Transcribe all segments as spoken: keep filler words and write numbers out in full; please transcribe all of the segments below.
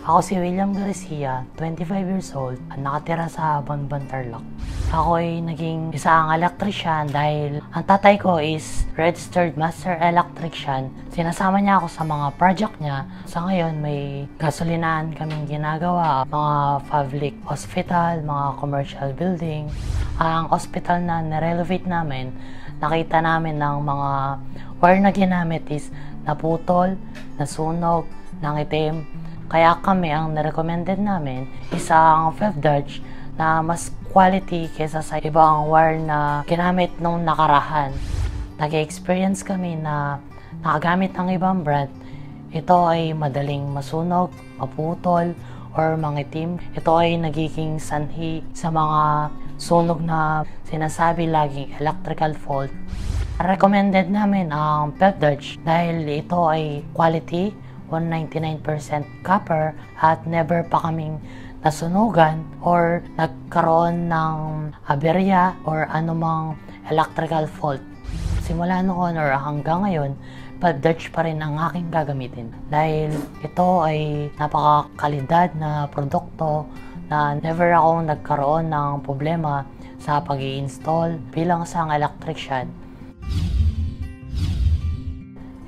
Ako si William Garcia, twenty-five years old, at nakatira sa Bonbon, Tarlac. Ako ay naging isang electrician dahil ang tatay ko is registered master electrician. Sinasama niya ako sa mga project niya. Sa ngayon, may gasolinaan kaming ginagawa, mga public hospital, mga commercial building. Ang hospital na nirenovate namin, nakita namin ng mga wire na ginamit is naputol, nasunog, nangitim. Kaya kami ang narecommended namin isang Fev Dutch na mas quality kesa sa ibang wire na ginamit nung nakarahan. Nag-experience kami na nakagamit ng ibang brand. Ito ay madaling masunog, maputol, or mangitim. Ito ay nagiging sanhi sa mga sunog na sinasabi laging electrical fault. Recommended namin ang Phelps Dodge dahil ito ay quality, one hundred ninety-nine percent copper, at never pa kaming nasunugan or nagkaroon ng aberya or anumang electrical fault. Simula noon or hanggang ngayon, Phelps Dodge pa rin ang aking gagamitin dahil ito ay napakakalidad na produkto na never akong nagkaroon ng problema sa pag-i-install bilang isang electrician.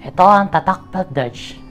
Ito ang tatak Phelps Dodge.